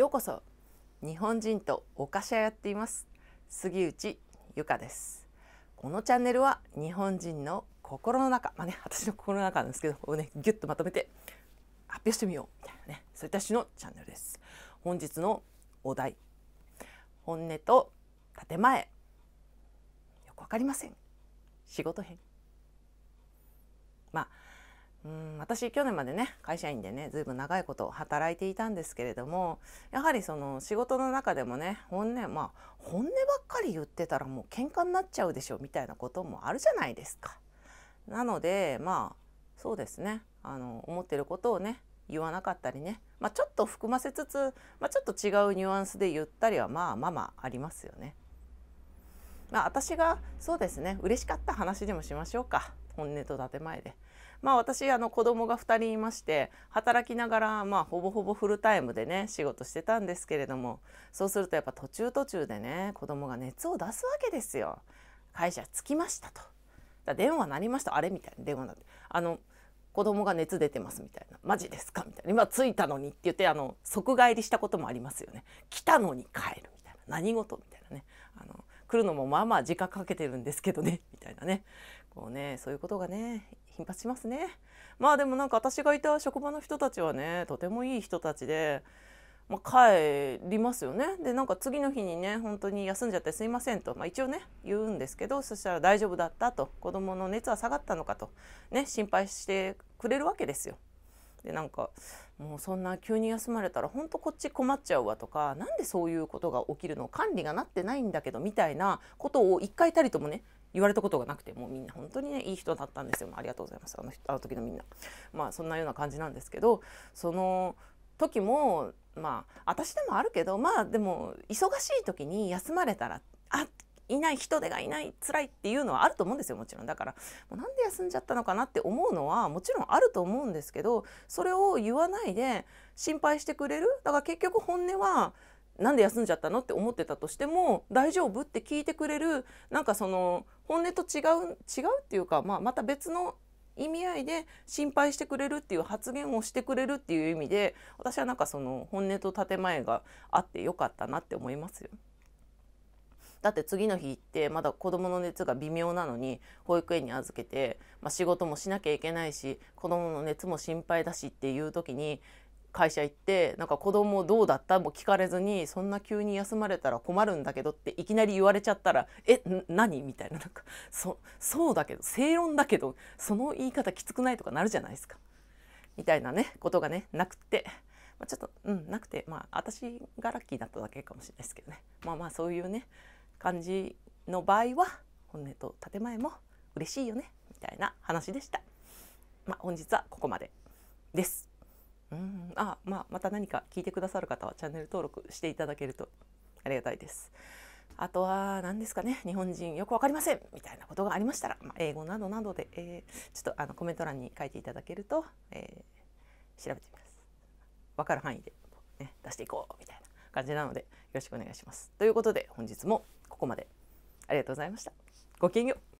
ようこそ日本人とお菓子屋やっています杉内由香です。このチャンネルは日本人の心の中、私の心の中なんですけど、これをねギュッとまとめて発表してみようみたいなね、そういった種のチャンネルです。本日のお題、本音と建前、よくわかりません、仕事編。私去年までね会社員でねずいぶん長いこと働いていたんですけれども、やはりその仕事の中でもね本音ばっかり言ってたらもう喧嘩になっちゃうでしょみたいなこともあるじゃないですか。なのでそうですね、思ってることをね言わなかったりね、ちょっと含ませつつ、ちょっと違うニュアンスで言ったりはありますよね。私がそうですね嬉しかった話でもしましょうか、本音と建前で。私子供が2人いまして、働きながらほぼほぼフルタイムでね仕事してたんですけれども、そうするとやっぱ途中でね子供が熱を出すわけですよ。会社着きましたと。電話鳴りました、あれみたいな電話になって、子供が熱出てますみたいな、マジですかみたいな、今着いたのにって言って即帰りしたこともありますよね。来たのに帰るみたいな、何事みたいなね、来るのも時間かけてるんですけどねみたいなね、そういうことがね頻発しますね。でも私がいた職場の人たちはねとてもいい人たちで、帰りますよね。で次の日にね本当に休んじゃってすいませんと、一応ね言うんですけど、そしたら大丈夫だったと、子供の熱は下がったのかとね心配してくれるわけですよ。でもうそんな急に休まれたら本当こっち困っちゃうわとか、なんでそういうことが起きるの、管理がなってないんだけどみたいなことを一回たりともね言われたことがなくて、もうみんな本当にねいい人だったんですよ。ありがとうございます、あの時のみんな。そんなような感じなんですけど、その時も私でもあるけど、でも忙しい時に休まれたらいない、人手がいない、辛いっていうのはあると思うんですよ、もちろん。だからなんで休んじゃったのかなって思うのはもちろんあると思うんですけど、それを言わないで心配してくれる。だから結局本音はなんで休んじゃったのって思ってたとしても大丈夫って聞いてくれる、その本音と違うっていうか、また別の意味合いで心配してくれるっていう発言をしてくれるっていう意味で、私はその本音と建前があってよかったなって思いますよ。だって次の日行ってまだ子どもの熱が微妙なのに保育園に預けて、仕事もしなきゃいけないし子どもの熱も心配だしっていう時に会社行って子どもどうだったも聞かれずに、そんな急に休まれたら困るんだけどっていきなり言われちゃったら何みたいな、そうだけど正論だけどその言い方きつくないとかなるじゃないですかみたいなねことがねなくて。ちょっとなくて、私がラッキーだっただけかもしれないですけどね。そういうね感じの場合は本音と建前も嬉しいよねみたいな話でした。本日はここまでです。また何か聞いてくださる方はチャンネル登録していただけるとありがたいです。あとは何ですかね、日本人よくわかりませんみたいなことがありましたら、英語などなどで、ちょっとコメント欄に書いていただけると、調べてみます。わかる範囲で、出していこうみたいな感じなのでよろしくお願いします。ということで本日もここまで。ありがとうございました。ごきげんよう。